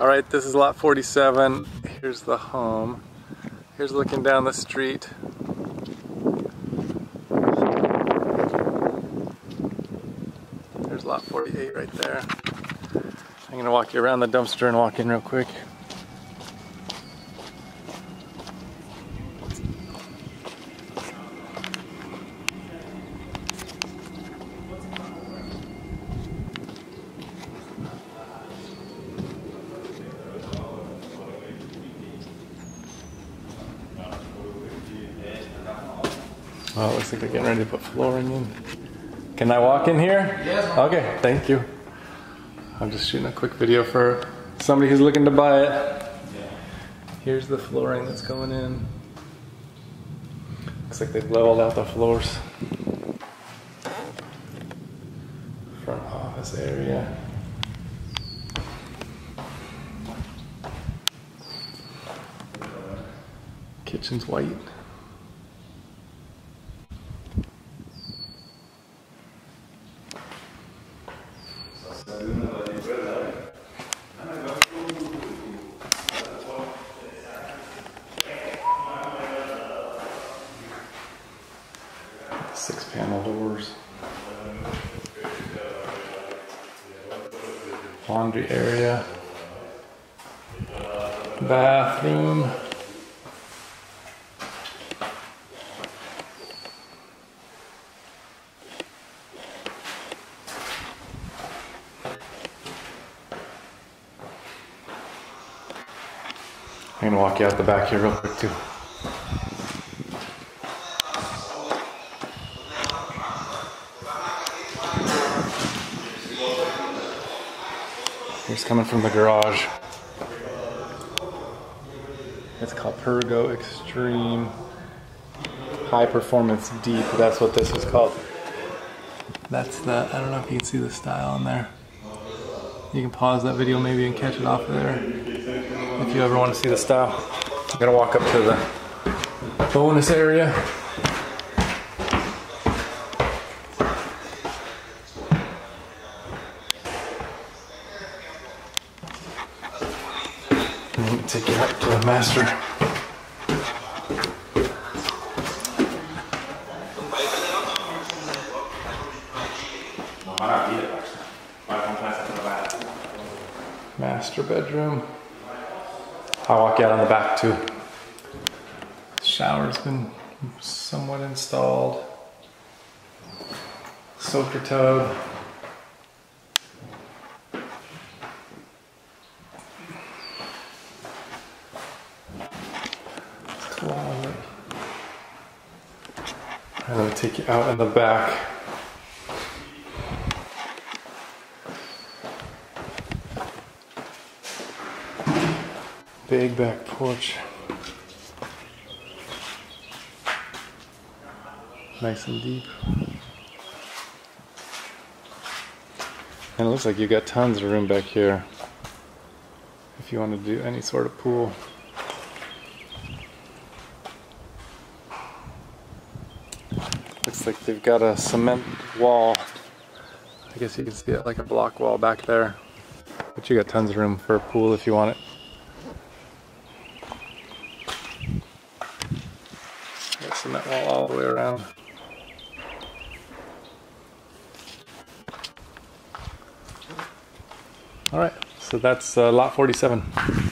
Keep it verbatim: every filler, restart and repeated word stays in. All right, this is lot forty-seven. Here's the home. Here's looking down the street. There's lot forty-eight right there. I'm gonna walk you around the dumpster and walk in real quick. Oh, it looks like they're getting ready to put flooring in. Can I walk in here? Yes. Okay, thank you. I'm just shooting a quick video for somebody who's looking to buy it. Here's the flooring that's going in. Looks like they've leveled out the floors. Front office area. Kitchen's white. Six panel doors. Laundry area. Bathroom. I'm gonna walk you out the back here real quick too. Here's coming from the garage. It's called Pergo Extreme High Performance Deep. That's what this is called. That's the, I don't know if you can see the style on there. You can pause that video maybe and catch it off of there if you ever want to see the style. I'm gonna walk up to the bonus area. Let me take it up to the master. Master bedroom. I'll walk out on the back too. Shower's been somewhat installed. Soaker tub. Closet. I'm gonna take you out in the back. Big back porch. Nice and deep. And it looks like you've got tons of room back here if you want to do any sort of pool. Looks like they've got a cement wall. I guess you can see it like a block wall back there. But you got tons of room for a pool if you want it. Got cement wall all the way around. Alright, so that's uh, lot forty-seven.